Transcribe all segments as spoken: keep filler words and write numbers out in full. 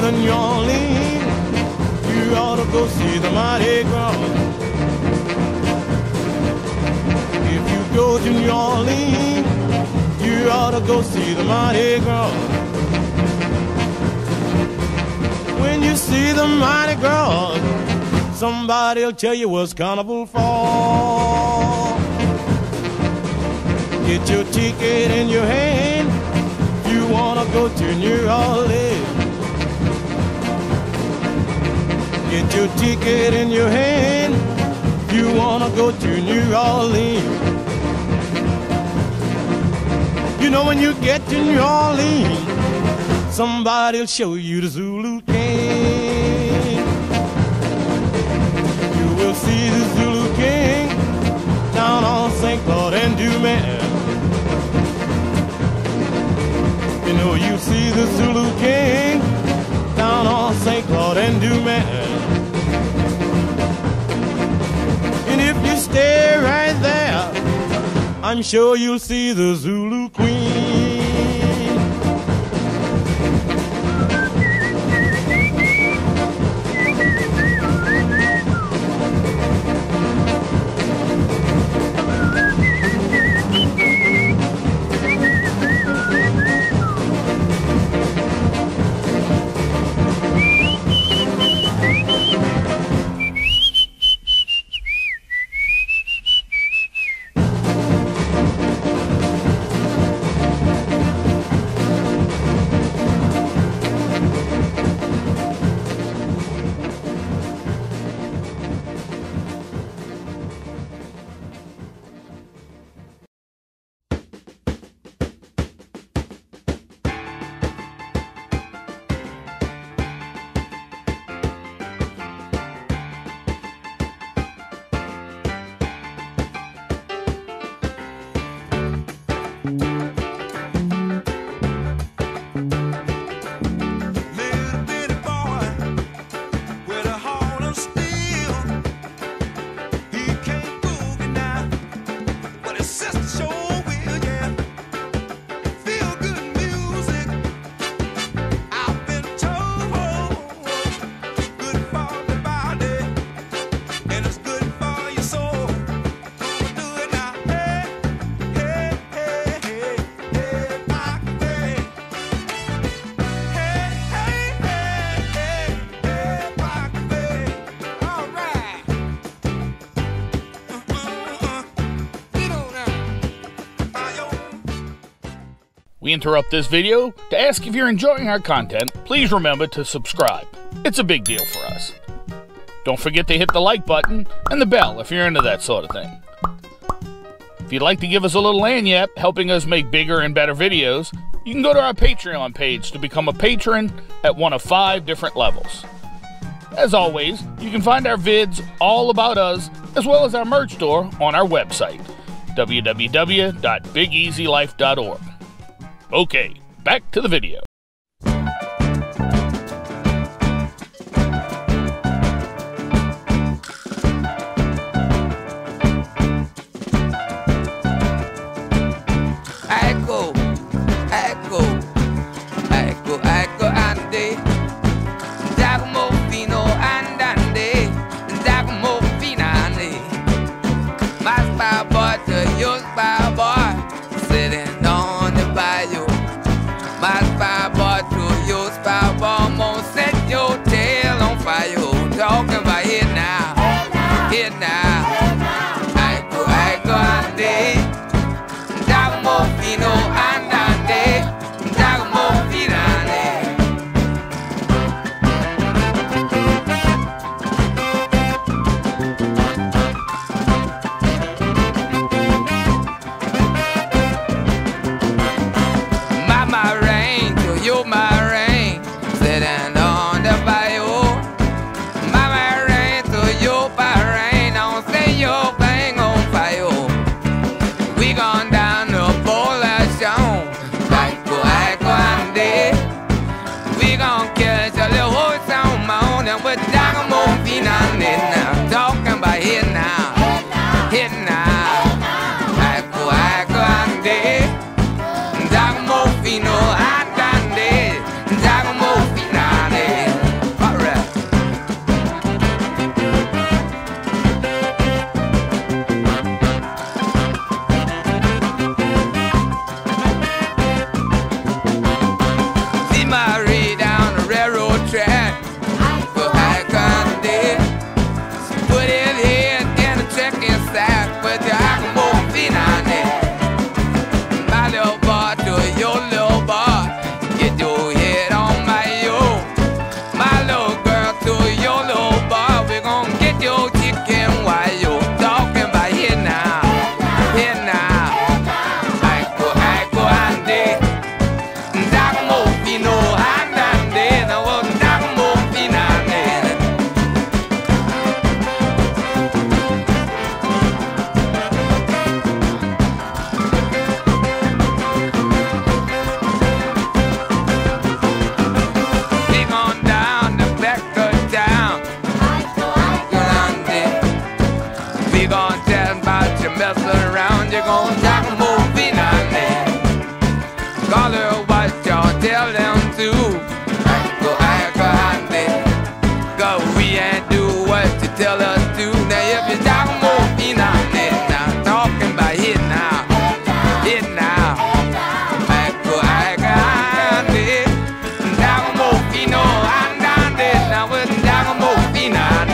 go to New Orleans, you ought to go see the Mardi Gras. If you go to New Orleans, you ought to go see the Mardi Gras. When you see the Mardi Gras, somebody'll tell you what's carnival for. Get your ticket in your hand, you wanna go to New Orleans. Get your ticket in your hand, you wanna go to New Orleans. You know when you get to New Orleans, somebody'll show you the Zulu King. You will see the Zulu King down on Saint Claude and Dumaine. You know you see the Zulu King down on Saint Claude and Dumaine. And if you stay right there, I'm sure you'll see the Zulu Queen. We interrupt this video to ask if you're enjoying our content, please remember to subscribe. It's a big deal for us. Don't forget to hit the like button and the bell if you're into that sort of thing. If you'd like to give us a little lanyap helping us make bigger and better videos, you can go to our Patreon page to become a patron at one of five different levels. As always, you can find our vids, all about us, as well as our merch store on our website, w w w dot big easy life dot org. Okay, back to the video. I go, I go, I go, I go, and they Dagmo Fino and Dande, Dagmo Finale. My spy boy to your spy boy, sitting on the bayou. My spy boy to your spy boy, won't set your tail on fire. Talking about it now, it now. I go, I go, and they Dagmo Fino and Dande, Dagmo Finale. Mama Rain. Scholar, what y'all tell them to? Go act honest, cause we ain't do what you tell us to. Now if you talk more honest, now talking about it now, it now. Go act honest, talk more honest, now we're talk more honest.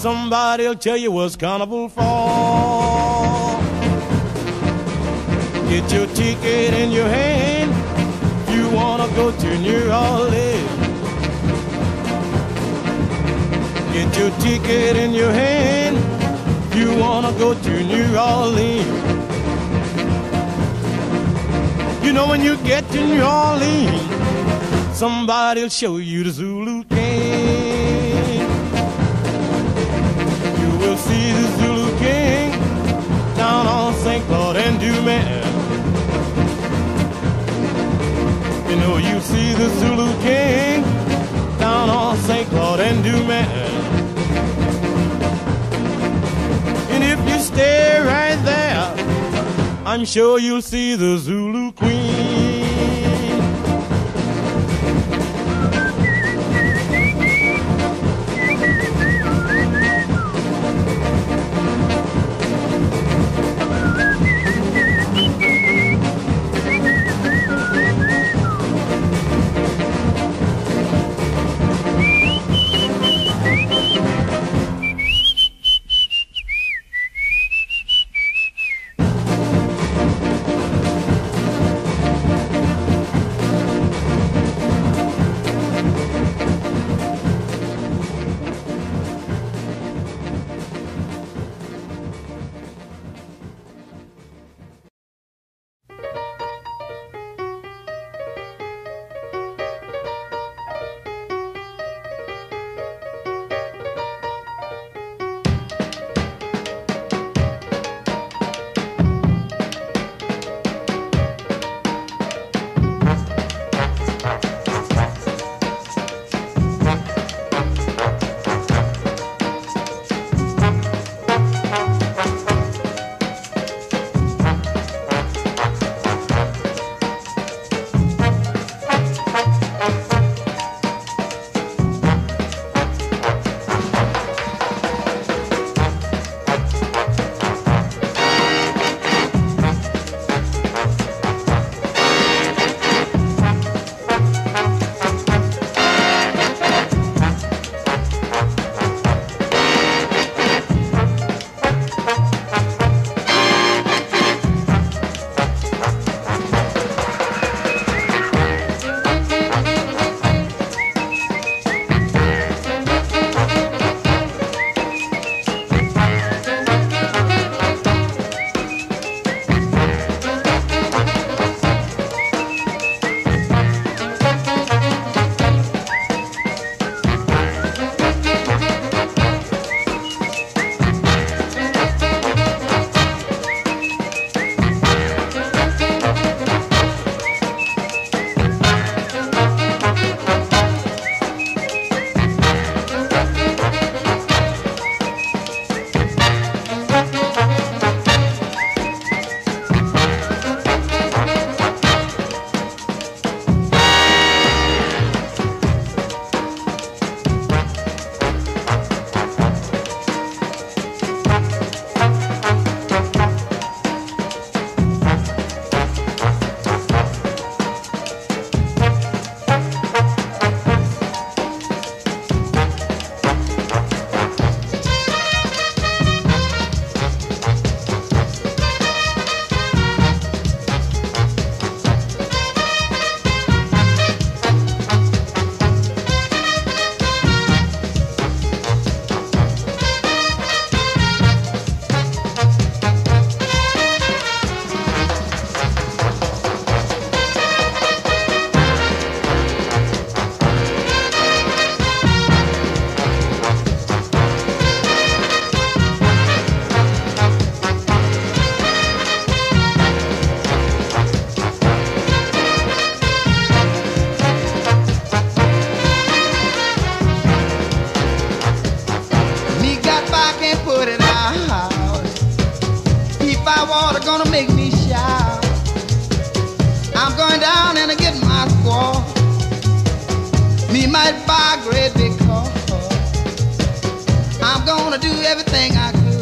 Somebody'll tell you what's carnival for. Get your ticket in your hand. You wanna go to New Orleans. Get your ticket in your hand. You wanna go to New Orleans. You know when you get to New Orleans, somebody'll show you the Zulu King. See the Zulu King down on Saint Claude and Dumaine. You know you see the Zulu King down on Saint Claude and Dumaine. And if you stay right there, I'm sure you'll see the Zulu Queen. gonna make me shout. I'm going down and I get my score. Me might buy a great big car. I'm gonna do everything I could.